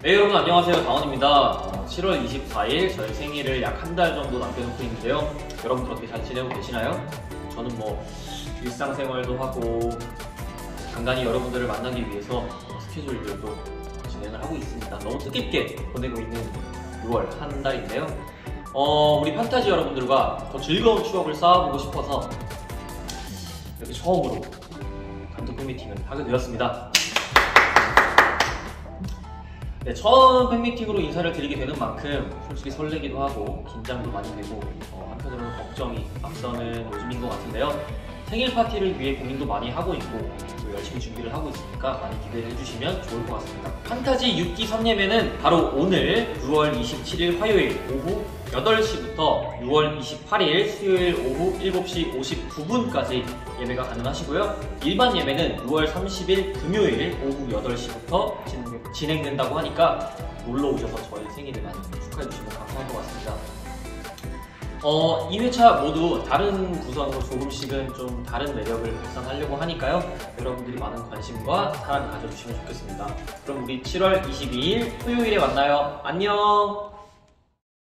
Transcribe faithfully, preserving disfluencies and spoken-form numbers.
네, 여러분 안녕하세요. 다원입니다. 칠월 이십사일 저의 생일을 약 한 달 정도 남겨놓고 있는데요. 여러분들 어떻게 잘 지내고 계시나요? 저는 뭐 일상생활도 하고 간간히 여러분들을 만나기 위해서 스케줄들도 진행을 하고 있습니다. 너무 뜻깊게 보내고 있는 유월 한 달인데요. 어, 우리 판타지 여러분들과 더 즐거운 추억을 쌓아보고 싶어서 이렇게 처음으로 감독 팬미팅을 하게 되었습니다. 네, 처음 팬미팅으로 인사를 드리게 되는 만큼 솔직히 설레기도 하고 긴장도 많이 되고 어, 한편으로는 걱정이 앞서는 요즘인 것 같은데요. 생일 파티를 위해 고민도 많이 하고 있고 또 열심히 준비를 하고 있으니까 많이 기대를 해주시면 좋을 것 같습니다. 판타지 육 기 선예매는 바로 오늘 유월 이십칠일 화요일 오후 여덟 시부터 유월 이십팔일 수요일 오후 일곱 시 오십구 분까지 예매가 가능하시고요. 일반 예매는 유월 삼십일 금요일 오후 여덟 시부터 진행 진행된다고 하니까 놀러오셔서 저희 생일을 많이 축하해주시면 감사할 것 같습니다. 어, 이 회차 모두 다른 구성으로 조금씩은 좀 다른 매력을 발산하려고 하니까요. 여러분들이 많은 관심과 사랑 가져주시면 좋겠습니다. 그럼 우리 칠월 이십이일 토요일에 만나요. 안녕!